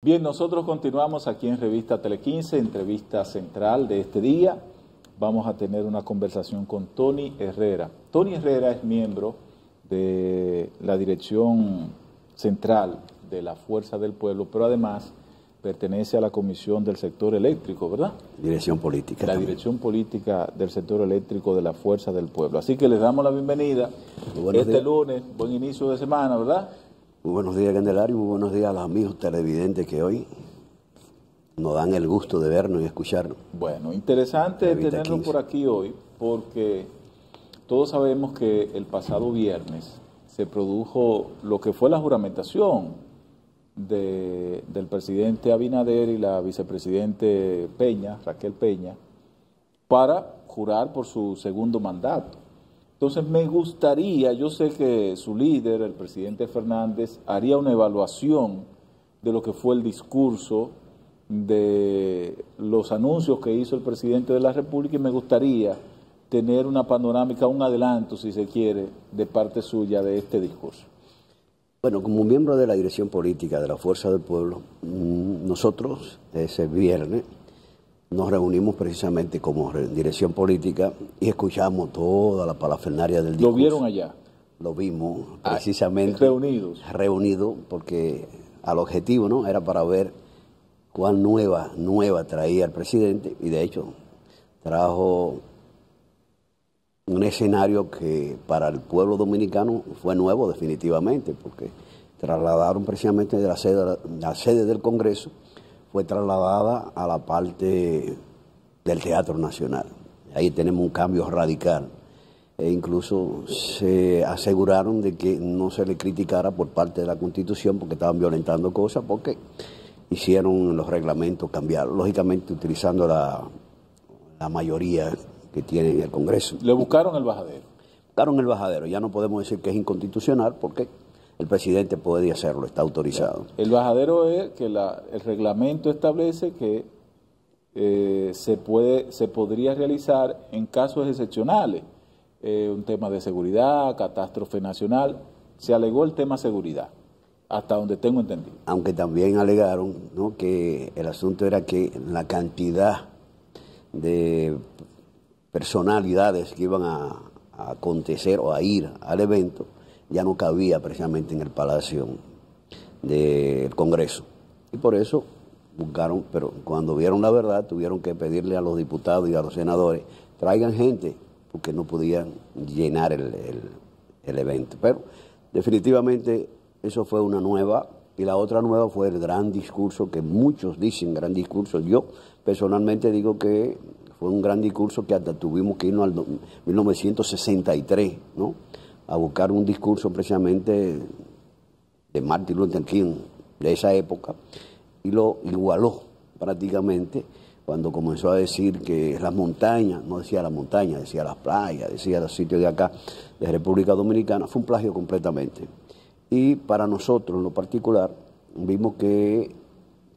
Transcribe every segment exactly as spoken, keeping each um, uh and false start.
Bien, nosotros continuamos aquí en Revista Telequince, entrevista central de este día. Vamos a tener una conversación con Tony Herrera. Tony Herrera es miembro de la Dirección Central de la Fuerza del Pueblo, pero además pertenece a la Comisión del Sector Eléctrico, ¿verdad? Dirección Política. La también. Dirección Política del Sector Eléctrico de la Fuerza del Pueblo. Así que les damos la bienvenida este días. lunes, buen inicio de semana, ¿verdad? Muy buenos días, Candelario, muy buenos días a los amigos televidentes que hoy nos dan el gusto de vernos y escucharnos. Bueno, interesante tenerlo por aquí hoy, porque todos sabemos que el pasado viernes se produjo lo que fue la juramentación de, del presidente Abinader y la vicepresidente Peña, Raquel Peña, para jurar por su segundo mandato. Entonces me gustaría, yo sé que su líder, el presidente Fernández, haría una evaluación de lo que fue el discurso, de los anuncios que hizo el presidente de la República, y me gustaría tener una panorámica, un adelanto, si se quiere, de parte suya de este discurso. Bueno, como miembro de la Dirección Política de la Fuerza del Pueblo, nosotros ese viernes nos reunimos precisamente como dirección política y escuchamos toda la parafernalia del discurso. ¿Lo vieron allá? Lo vimos, precisamente. Ah, reunidos. Reunidos, porque al objetivo, ¿no?, era para ver cuán nueva, nueva traía el presidente, y de hecho trajo un escenario que para el pueblo dominicano fue nuevo definitivamente, porque trasladaron precisamente de la sede, la sede del Congreso, fue trasladada a la parte del Teatro Nacional. Ahí tenemos un cambio radical. E incluso se aseguraron de que no se le criticara por parte de la Constitución, porque estaban violentando cosas, porque hicieron los reglamentos cambiar, lógicamente utilizando la, la mayoría que tiene en el Congreso. Le buscaron el bajadero. Buscaron el bajadero. Ya no podemos decir que es inconstitucional, porque el presidente puede hacerlo, está autorizado. El bajadero es que la, el reglamento establece que eh, se, puede, se podría realizar en casos excepcionales, eh, un tema de seguridad, catástrofe nacional. Se alegó el tema seguridad, hasta donde tengo entendido. Aunque también alegaron, ¿no?, que el asunto era que la cantidad de personalidades que iban a, a acontecer o a ir al evento ya no cabía precisamente en el Palacio del Congreso. Y por eso buscaron, pero cuando vieron la verdad, tuvieron que pedirle a los diputados y a los senadores, traigan gente, porque no podían llenar el, el, el evento. Pero definitivamente eso fue una nueva, y la otra nueva fue el gran discurso, que muchos dicen gran discurso. Yo personalmente digo que fue un gran discurso, que hasta tuvimos que irnos al mil novecientos sesenta y tres, ¿no?, a buscar un discurso precisamente de Martin Luther King de esa época, y lo igualó prácticamente cuando comenzó a decir que las montañas, no decía las montañas, decía las playas, decía los sitios de acá, de República Dominicana. Fue un plagio completamente. Y para nosotros, en lo particular, vimos que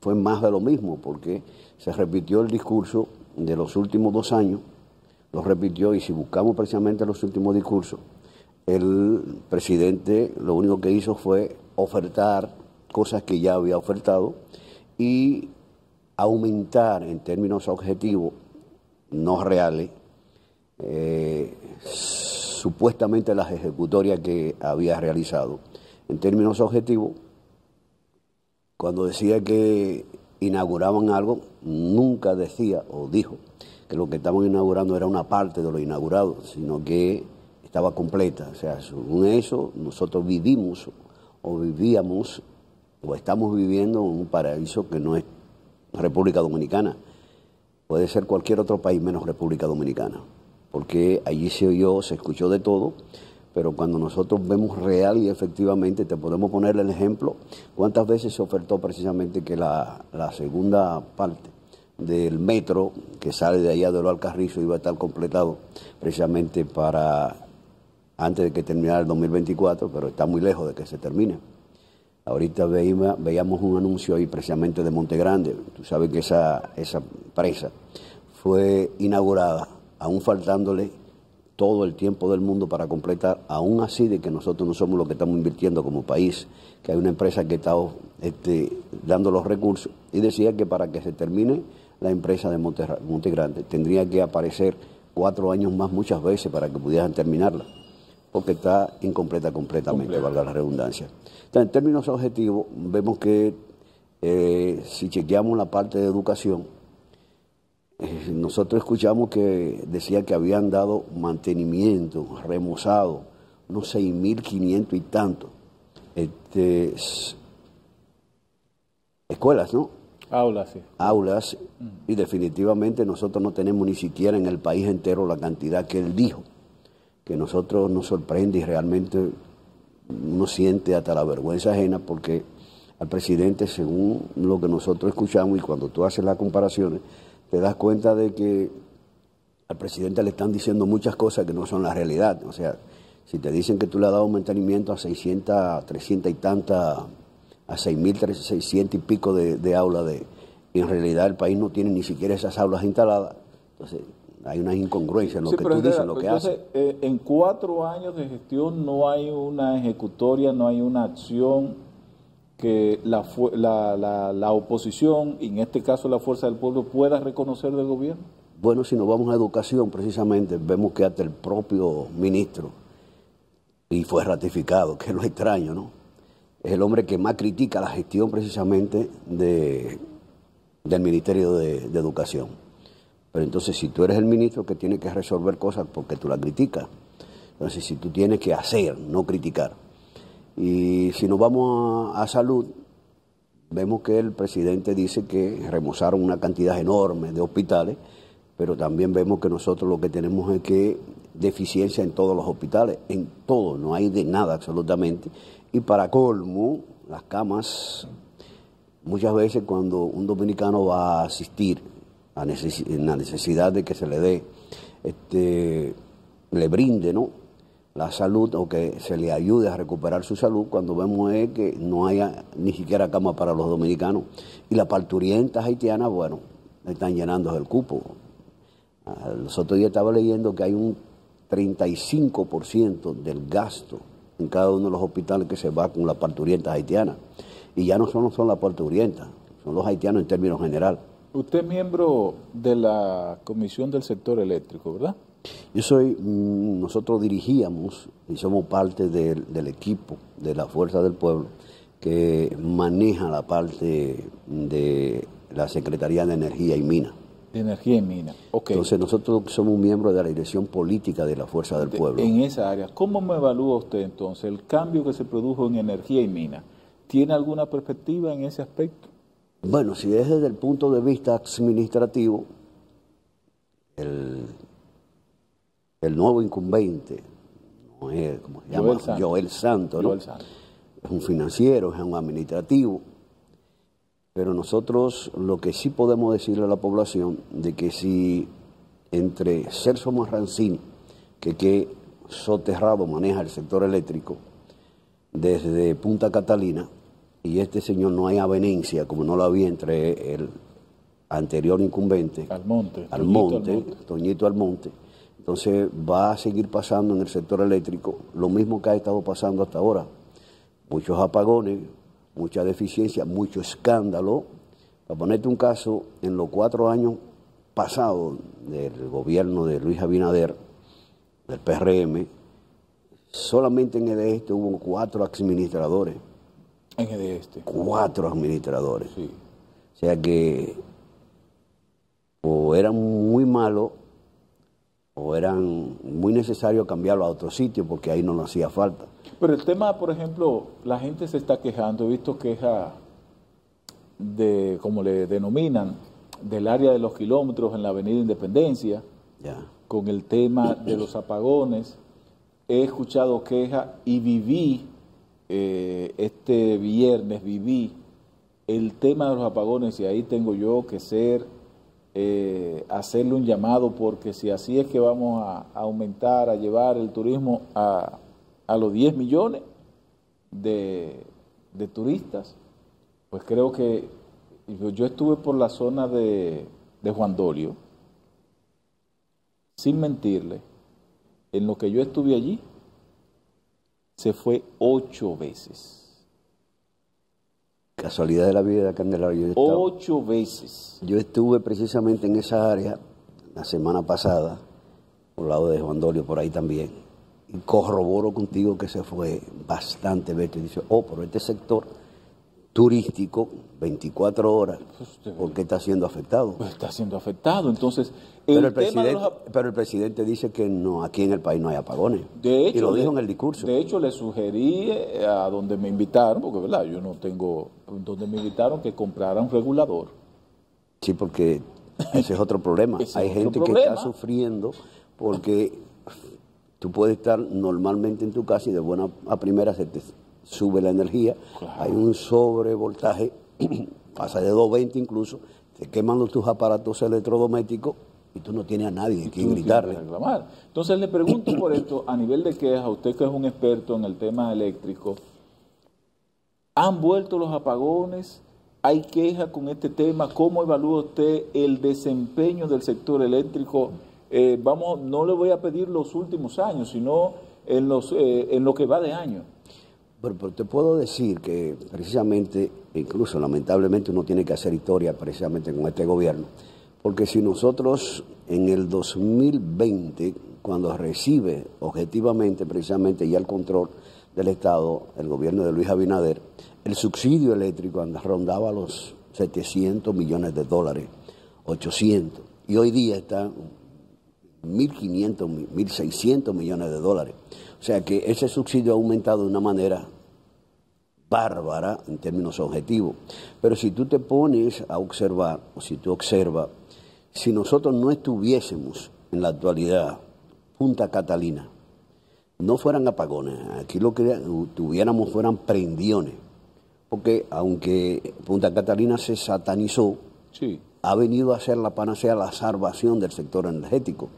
fue más de lo mismo, porque se repitió el discurso de los últimos dos años, lo repitió, y si buscamos precisamente los últimos discursos, el presidente lo único que hizo fue ofertar cosas que ya había ofertado y aumentar en términos objetivos, no reales, eh, supuestamente las ejecutorias que había realizado. En términos objetivos, cuando decía que inauguraban algo, nunca decía o dijo que lo que estaban inaugurando era una parte de lo inaugurado, sino que estaba completa. O sea, según eso, nosotros vivimos o vivíamos o estamos viviendo un paraíso que no es República Dominicana. Puede ser cualquier otro país menos República Dominicana, porque allí se oyó, se escuchó de todo, pero cuando nosotros vemos real y efectivamente, te podemos poner el ejemplo, cuántas veces se ofertó precisamente que la, la segunda parte del metro que sale de allá de El Alcarrizo iba a estar completado precisamente para antes de que terminara el dos mil veinticuatro, pero está muy lejos de que se termine. Ahorita veíamos un anuncio ahí precisamente de Monte Grande. Tú sabes que esa, esa presa fue inaugurada, aún faltándole todo el tiempo del mundo para completar, aún así de que nosotros no somos los que estamos invirtiendo como país, que hay una empresa que está este, dando los recursos, y decía que para que se termine la empresa de Monte, Monte Grande tendría que aparecer cuatro años más muchas veces para que pudieran terminarla, porque está incompleta completamente, Completa. valga la redundancia. Entonces, en términos objetivos, vemos que eh, si chequeamos la parte de educación, eh, nosotros escuchamos que decía que habían dado mantenimiento, remozado, unos seis mil quinientos y tanto este, escuelas, ¿no? Aulas, sí. Aulas, y definitivamente nosotros no tenemos ni siquiera en el país entero la cantidad que él dijo, que nosotros nos sorprende y realmente uno siente hasta la vergüenza ajena, porque al presidente, según lo que nosotros escuchamos y cuando tú haces las comparaciones, te das cuenta de que al presidente le están diciendo muchas cosas que no son la realidad. O sea, si te dicen que tú le has dado mantenimiento a seiscientas, trescientas y tantas, a seis mil seiscientas y pico de, de aulas, de, en realidad el país no tiene ni siquiera esas aulas instaladas. Entonces, hay unas incongruencias en lo sí, que tú dices, en lo que haces. Eh, en cuatro años de gestión no hay una ejecutoria, no hay una acción que la, la, la, la oposición, y en este caso la Fuerza del Pueblo, pueda reconocer del gobierno. Bueno, si nos vamos a educación, precisamente, vemos que hasta el propio ministro, y fue ratificado, que es lo extraño, ¿no? Es el hombre que más critica la gestión precisamente de, del Ministerio de, de Educación. Pero entonces, si tú eres el ministro que tiene que resolver cosas porque tú la criticas, entonces si tú tienes que hacer, no criticar. Y si nos vamos a, a salud, vemos que el presidente dice que remozaron una cantidad enorme de hospitales, pero también vemos que nosotros lo que tenemos es que deficiencia en todos los hospitales, en todo, no hay de nada absolutamente. Y para colmo, las camas, muchas veces cuando un dominicano va a asistir a neces- en la necesidad de que se le dé, este, le brinde, ¿no?, la salud, o que se le ayude a recuperar su salud, cuando vemos es que no haya ni siquiera cama para los dominicanos. Y las parturientas haitianas, bueno, están llenando el cupo. Los otros días estaba leyendo que hay un treinta y cinco por ciento del gasto en cada uno de los hospitales que se va con las parturientas haitianas. Y ya no solo son las parturientas, son los haitianos en términos generales. Usted es miembro de la Comisión del Sector Eléctrico, ¿verdad? Yo soy, nosotros dirigíamos y somos parte del, del equipo de la Fuerza del Pueblo que maneja la parte de la Secretaría de Energía y Minas. De Energía y Minas, ok. Entonces nosotros somos miembros de la dirección política de la Fuerza del de, Pueblo. En esa área, ¿cómo me evalúa usted entonces el cambio que se produjo en energía y minas? ¿Tiene alguna perspectiva en ese aspecto? Bueno, si es desde el punto de vista administrativo, el... El nuevo incumbente, no es, ¿cómo se llama? Joel Santo, Joel Santo, ¿no? Joel Santo. Es un financiero, es un administrativo. Pero nosotros lo que sí podemos decirle a la población de que si entre Celso Marranzini, que, que soterrado maneja el sector eléctrico desde Punta Catalina, y este señor no hay avenencia, como no la había entre el anterior incumbente, Almonte, Almonte, Almonte. Toñito Almonte. Entonces va a seguir pasando en el sector eléctrico lo mismo que ha estado pasando hasta ahora. Muchos apagones, mucha deficiencia, mucho escándalo. Para ponerte un caso, en los cuatro años pasados del gobierno de Luis Abinader, del P R M, solamente en el este hubo cuatro administradores. En el este. Cuatro administradores. Sí. O sea que o eran muy malos, o eran muy necesarios cambiarlo a otro sitio porque ahí no nos hacía falta. Pero el tema, por ejemplo, la gente se está quejando, he visto quejas de, como le denominan, del área de los kilómetros en la avenida Independencia, ya, con el tema de los apagones. He escuchado quejas y viví, eh, este viernes viví el tema de los apagones, y ahí tengo yo que ser... Eh, hacerle un llamado, porque si así es que vamos a, a aumentar, a llevar el turismo a, a los diez millones de, de turistas, pues creo que yo, yo estuve por la zona de, de Juan Dolio, sin mentirle, en lo que yo estuve allí se fue ocho veces Casualidad de la vida de Candelaria. Yo Ocho estaba, veces. Yo estuve precisamente en esa área la semana pasada, por el lado de Juan Dolio, por ahí también. Y corroboro contigo que se fue bastante vete. Dice, oh, pero este sector turístico, veinticuatro horas, porque está siendo afectado. Pues está siendo afectado, entonces... El pero, el presidente, los... pero el presidente dice que no, aquí en el país no hay apagones. De hecho, y lo dijo le, en el discurso. De hecho, le sugerí a donde me invitaron, porque verdad, yo no tengo... Donde me invitaron que comprara un regulador. Sí, porque ese es otro problema. Hay gente problema. que está sufriendo porque tú puedes estar normalmente en tu casa y de buena a primera se te sube la energía. Claro. Hay un sobrevoltaje, pasa de doscientos veinte incluso, te queman los, tus aparatos electrodomésticos y tú no tienes a nadie que gritarle. Reclamar. Entonces le pregunto por esto, a nivel de quejas, a usted que es un experto en el tema eléctrico, ¿han vuelto los apagones? ¿Hay quejas con este tema? ¿Cómo evalúa usted el desempeño del sector eléctrico? Eh, vamos, no le voy a pedir los últimos años, sino en, los, eh, en lo que va de año. Pero, pero te puedo decir que precisamente, incluso lamentablemente uno tiene que hacer historia precisamente con este gobierno, porque si nosotros en el dos mil veinte, cuando recibe objetivamente precisamente ya el control del Estado, el gobierno de Luis Abinader, el subsidio eléctrico rondaba los setecientos millones de dólares, ochocientos, y hoy día está mil quinientos, mil seiscientos millones de dólares. O sea que ese subsidio ha aumentado de una manera bárbara en términos objetivos. Pero si tú te pones a observar, o si tú observas, si nosotros no estuviésemos en la actualidad Punta Catalina, no fueran apagones, aquí lo que tuviéramos fueran prendiones, porque aunque Punta Catalina se satanizó, sí, ha venido a ser la panacea, la salvación del sector energético.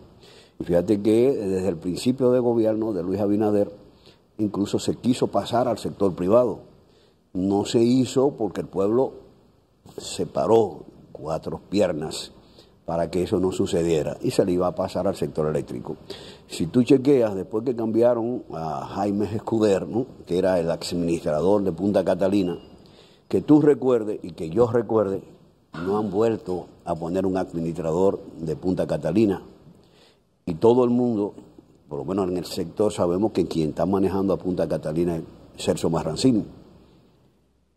Y fíjate que desde el principio de gobierno de Luis Abinader, incluso se quiso pasar al sector privado. No se hizo porque el pueblo se paró cuatro piernas para que eso no sucediera y se le iba a pasar al sector eléctrico. Si tú chequeas, después que cambiaron a Jaime Escudero, ¿no?, que era el administrador de Punta Catalina, que tú recuerdes y que yo recuerde, no han vuelto a poner un administrador de Punta Catalina. Y todo el mundo, por lo menos en el sector, sabemos que quien está manejando a Punta Catalina es Celso Marranzini.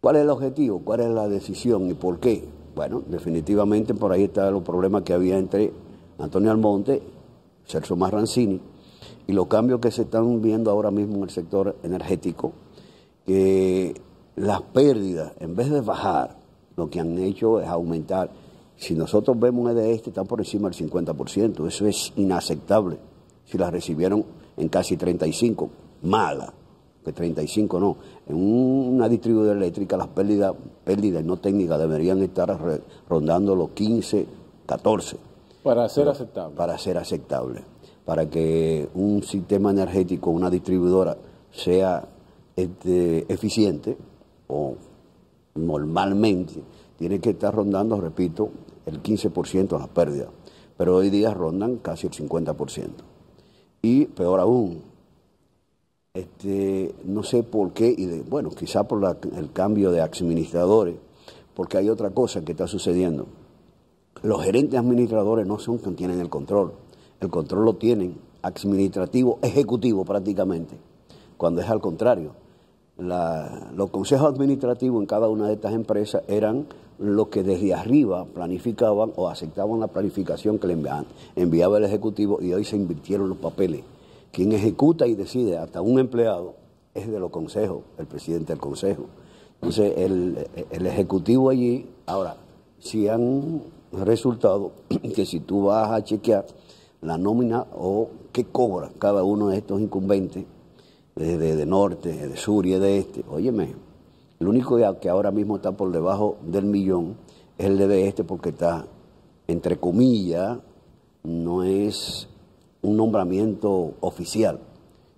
¿Cuál es el objetivo? ¿Cuál es la decisión? ¿Y por qué? Bueno, definitivamente por ahí están los problemas que había entre Antonio Almonte, Celso Marranzini, y los cambios que se están viendo ahora mismo en el sector energético, que las pérdidas, en vez de bajar, lo que han hecho es aumentar. Si nosotros vemos el de este, está por encima del cincuenta por ciento. Eso es inaceptable. Si las recibieron en casi treinta y cinco, mala, que treinta y cinco no. En una distribuidora eléctrica las pérdidas, pérdidas no técnicas deberían estar rondando los quince, catorce. Para ser aceptable. Para ser aceptable. Para que un sistema energético, una distribuidora, sea este, eficiente o normalmente tiene que estar rondando, repito, el quince por ciento de las pérdidas, pero hoy día rondan casi el cincuenta por ciento. Y peor aún, este, no sé por qué, y de, bueno, quizá por la, el cambio de administradores, porque hay otra cosa que está sucediendo. Los gerentes administradores no son quienes tienen el control, el control lo tienen administrativo, ejecutivo prácticamente, cuando es al contrario. La, los consejos administrativos en cada una de estas empresas eran los que desde arriba planificaban o aceptaban la planificación que le enviaban, enviaba el Ejecutivo, y hoy se invirtieron los papeles. Quien ejecuta y decide, hasta un empleado, es de los consejos, el presidente del consejo. Entonces, el, el Ejecutivo allí, ahora, si han resultado que si tú vas a chequear la nómina o qué cobra cada uno de estos incumbentes, De, de, de norte, de sur y de este, óyeme, el único que ahora mismo está por debajo del millón es el de este, porque está, entre comillas, no es un nombramiento oficial,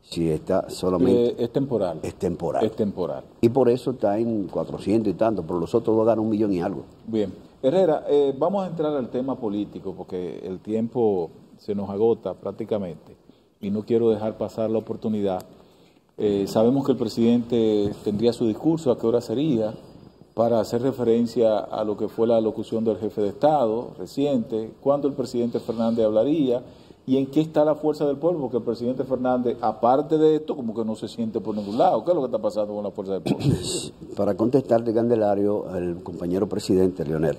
si está solamente... Eh, es temporal. Es temporal. Es temporal. Y por eso está en cuatrocientos y tanto, pero los otros van a dar un millón y algo. Bien. Herrera, eh, vamos a entrar al tema político, porque el tiempo se nos agota prácticamente, y no quiero dejar pasar la oportunidad. Eh, sabemos que el presidente tendría su discurso, ¿a qué hora sería? para hacer referencia a lo que fue la locución del jefe de Estado reciente, cuándo el presidente Fernández hablaría y en qué está la fuerza del pueblo, porque el presidente Fernández, aparte de esto, como que no se siente por ningún lado. ¿Qué es lo que está pasando con la fuerza del pueblo? Para contestarte, Candelario, el compañero presidente Leonel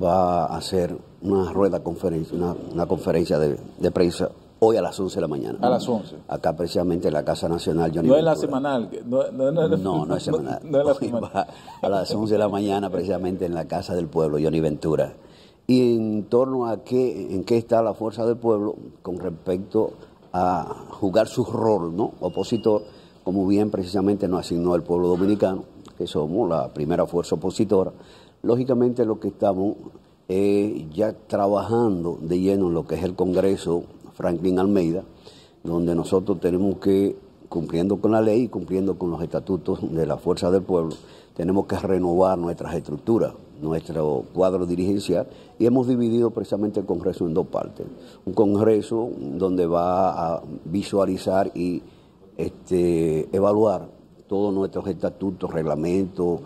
va a hacer una rueda conferencia, una, una conferencia de, de prensa hoy a las once de la mañana. A las once. Acá precisamente en la Casa Nacional Johnny Ventura. No es la semanal. No, no, no, no, no, no es semanal. No, no es la semanal. Va a las once de la mañana precisamente en la Casa del Pueblo, Johnny Ventura. Y en torno a qué, en qué está la fuerza del pueblo con respecto a jugar su rol, ¿no? Opositor, como bien precisamente nos asignó el pueblo dominicano, que somos la primera fuerza opositora. Lógicamente lo que estamos eh, ya trabajando de lleno en lo que es el Congreso Franklin Almeida, donde nosotros tenemos que, cumpliendo con la ley y cumpliendo con los estatutos de la Fuerza del Pueblo, tenemos que renovar nuestras estructuras, nuestro cuadro dirigencial, y hemos dividido precisamente el Congreso en dos partes. Un Congreso donde va a visualizar y este, evaluar todos nuestros estatutos, reglamentos,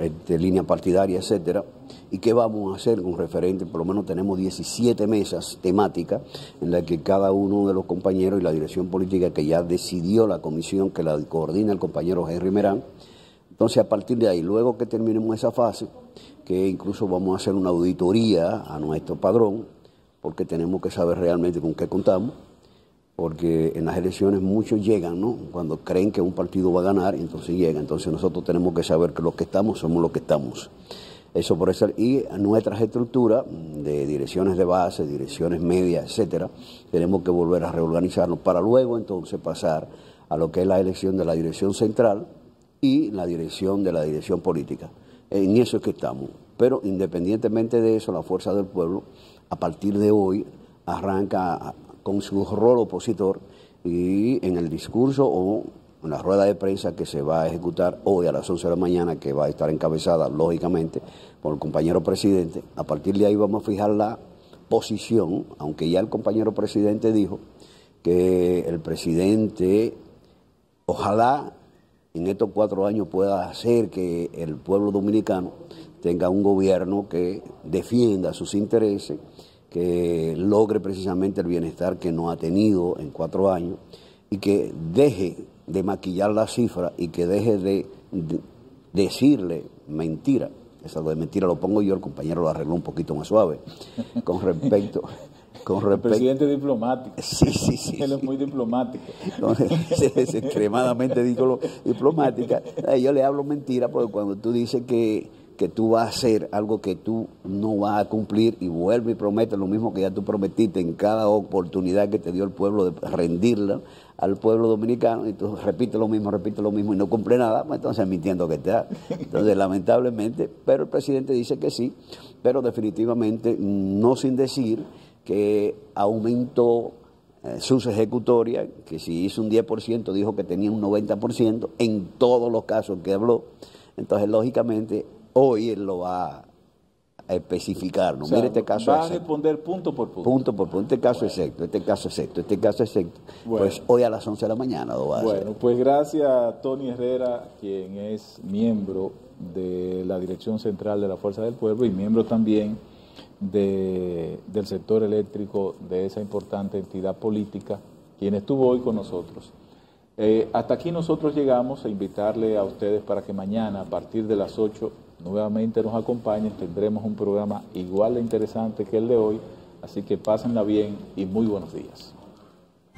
este, línea partidaria, etcétera. ¿Y qué vamos a hacer con referente? Por lo menos tenemos diecisiete mesas temáticas en las que cada uno de los compañeros y la dirección política que ya decidió la comisión que la coordina el compañero Henry Merán. Entonces, a partir de ahí, luego que terminemos esa fase, que incluso vamos a hacer una auditoría a nuestro padrón, porque tenemos que saber realmente con qué contamos, porque en las elecciones muchos llegan, ¿no? Cuando creen que un partido va a ganar, entonces llega. Entonces nosotros tenemos que saber que los que estamos somos los que estamos. Eso por eso, y nuestras estructuras de direcciones de base, direcciones medias, etcétera, tenemos que volver a reorganizarnos para luego entonces pasar a lo que es la elección de la dirección central y la dirección de la dirección política. En eso es que estamos. Pero independientemente de eso, la fuerza del pueblo, a partir de hoy, arranca con su rol opositor y en el discurso o en la rueda de prensa que se va a ejecutar hoy a las once de la mañana, que va a estar encabezada, lógicamente, por el compañero presidente. A partir de ahí vamos a fijar la posición, aunque ya el compañero presidente dijo que el presidente, ojalá en estos cuatro años pueda hacer que el pueblo dominicano tenga un gobierno que defienda sus intereses, que logre precisamente el bienestar que no ha tenido en cuatro años y que deje de maquillar la cifra y que deje de, de decirle mentira. Eso de mentira lo pongo yo, el compañero lo arregló un poquito más suave. Con respecto... Con respecto... El presidente diplomático. Sí, sí, sí. Él es sí. muy diplomático. Es, es extremadamente diplomática. Yo le hablo mentira porque cuando tú dices que... que tú vas a hacer algo que tú no vas a cumplir y vuelve y promete lo mismo que ya tú prometiste en cada oportunidad que te dio el pueblo de rendirla al pueblo dominicano, y tú repites lo mismo, repites lo mismo y no cumple nada, pues entonces mintiendo que está. Entonces, lamentablemente, pero el presidente dice que sí, pero definitivamente no sin decir que aumentó sus ejecutorias, que si hizo un diez por ciento dijo que tenía un noventa por ciento en todos los casos que habló. Entonces, lógicamente, hoy él lo va a especificar, ¿no? O sea, mire, este caso va a responder punto por punto. Punto por punto. Este caso bueno. es sexto, este caso es sexto, este caso es sexto. Bueno. Pues hoy a las once de la mañana lo va a bueno, hacer. Bueno, pues gracias a Tony Herrera, quien es miembro de la Dirección Central de la Fuerza del Pueblo y miembro también de, del sector eléctrico de esa importante entidad política, quien estuvo hoy con nosotros. Eh, hasta aquí nosotros llegamos a invitarle a ustedes para que mañana, a partir de las ocho, nuevamente nos acompañen, tendremos un programa igual de interesante que el de hoy, así que pásenla bien y muy buenos días.